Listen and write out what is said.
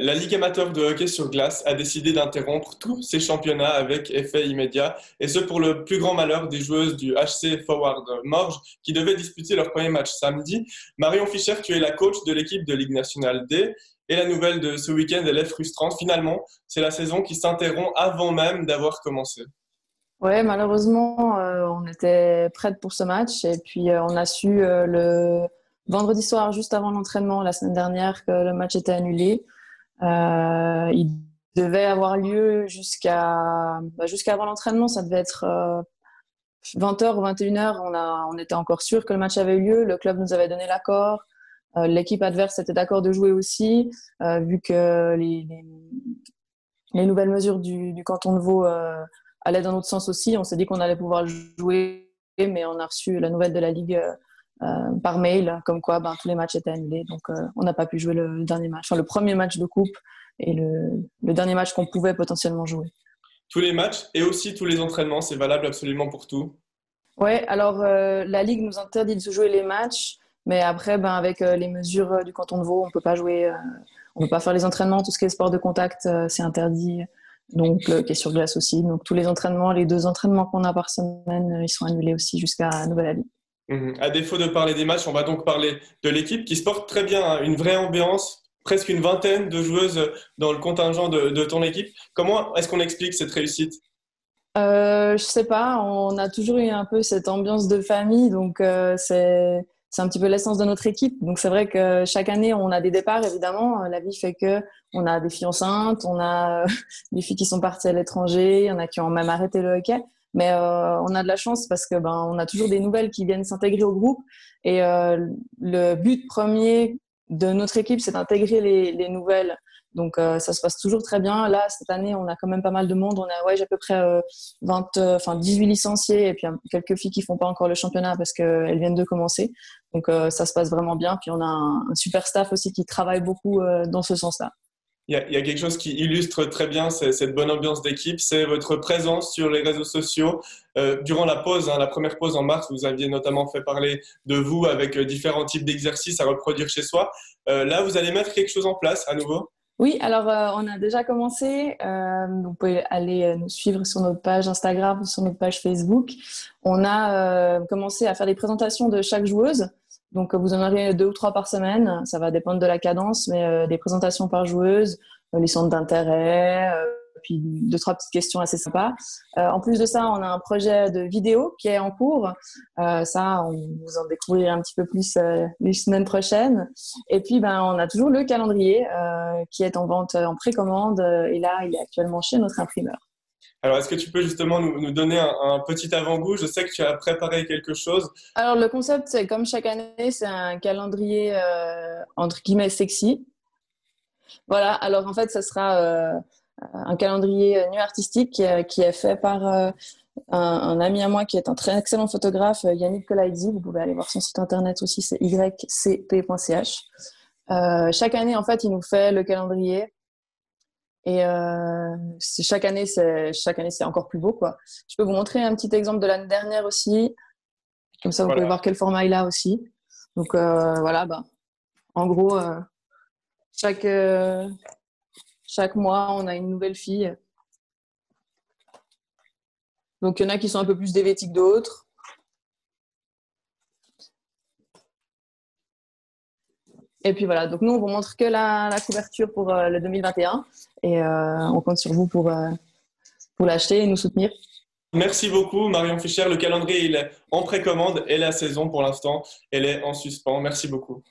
La Ligue amateur de hockey sur glace a décidé d'interrompre tous ses championnats avec effet immédiat, et ce pour le plus grand malheur des joueuses du HC Forward Morges qui devaient disputer leur premier match samedi. Marion Fischer, tu es la coach de l'équipe de Ligue Nationale D, et la nouvelle de ce week-end, elle est frustrante. Finalement, c'est la saison qui s'interrompt avant même d'avoir commencé. Oui, malheureusement, on était prête pour ce match, et puis on a su le vendredi soir, juste avant l'entraînement, la semaine dernière, que le match était annulé. Il devait avoir lieu jusqu'à avant l'entraînement. Ça devait être 20h ou 21h. On était encore sûr que le match avait eu lieu. Le club nous avait donné l'accord. L'équipe adverse était d'accord de jouer aussi, vu que les nouvelles mesures du canton de Vaud allaient dans notre sens aussi. On s'est dit qu'on allait pouvoir jouer, mais on a reçu la nouvelle de la Ligue par mail, comme quoi tous les matchs étaient annulés, donc on n'a pas pu jouer le premier match de coupe et le dernier match qu'on pouvait potentiellement jouer. Tous les matchs et aussi tous les entraînements, c'est valable absolument pour tout? Oui, alors la Ligue nous interdit de jouer les matchs, mais après, avec les mesures du canton de Vaud, on ne peut pas jouer, on ne peut pas faire les entraînements, tout ce qui est sport de contact, c'est interdit, donc le hockey sur glace aussi, donc tous les entraînements, les 2 entraînements qu'on a par semaine, ils sont annulés aussi jusqu'à nouvel avis. À défaut de parler des matchs, on va donc parler de l'équipe qui se porte très bien, une vraie ambiance, presque une vingtaine de joueuses dans le contingent de ton équipe. Comment est-ce qu'on explique cette réussite ? Je sais pas, on a toujours eu un peu cette ambiance de famille, donc c'est un petit peu l'essence de notre équipe. Donc c'est vrai que chaque année, on a des départs, évidemment. La vie fait qu'on a des filles enceintes, on a des filles qui sont parties à l'étranger, il y en a qui ont même arrêté le hockey. Mais on a de la chance parce que on a toujours des nouvelles qui viennent s'intégrer au groupe, et le but premier de notre équipe, c'est d'intégrer les nouvelles. Donc ça se passe toujours très bien. Là, cette année, on a quand même pas mal de monde. On a j'ai à peu près 18 licenciés, et puis quelques filles qui font pas encore le championnat parce qu'elles viennent de commencer. Donc ça se passe vraiment bien. Puis on a un super staff aussi qui travaille beaucoup dans ce sens-là. Il y a quelque chose qui illustre très bien cette bonne ambiance d'équipe, c'est votre présence sur les réseaux sociaux. Durant la pause, la première pause en mars, vous aviez notamment fait parler de vous avec différents types d'exercices à reproduire chez soi. Là, vous allez mettre quelque chose en place à nouveau? Oui, alors on a déjà commencé. Vous pouvez aller nous suivre sur notre page Instagram, sur notre page Facebook. On a commencé à faire des présentations de chaque joueuse. Donc, vous en aurez 2 ou 3 par semaine. Ça va dépendre de la cadence, mais des présentations par joueuse, les centres d'intérêt, puis 2-3 petites questions assez sympas. En plus de ça, on a un projet de vidéo qui est en cours. Ça, on vous en découvrir un petit peu plus les semaines prochaines. Et puis, on a toujours le calendrier qui est en vente en précommande. Et là, il est actuellement chez notre imprimeur. Alors, est-ce que tu peux justement nous donner un petit avant-goût? Je sais que tu as préparé quelque chose. Alors, le concept, c'est comme chaque année, c'est un calendrier entre guillemets sexy. Voilà, alors en fait, ça sera un calendrier nu artistique qui est fait par un ami à moi qui est un très excellent photographe, Yannick Kolaïdzi. Vous pouvez aller voir son site internet aussi, c'est ycp.ch. Chaque année, en fait, il nous fait le calendrier. Et chaque année, c'est encore plus beau, quoi. Je peux vous montrer un petit exemple de l'année dernière aussi. Comme ça, vous pouvez voir quel format il a aussi. Donc, voilà, en gros, chaque mois, on a une nouvelle fille. Donc, il y en a qui sont un peu plus dévétiques que d'autres. Et puis voilà, donc nous, on vous montre que la couverture pour le 2021, et on compte sur vous pour l'acheter et nous soutenir. Merci beaucoup, Marion Fischer. Le calendrier, il est en précommande, et la saison, pour l'instant, elle est en suspens. Merci beaucoup.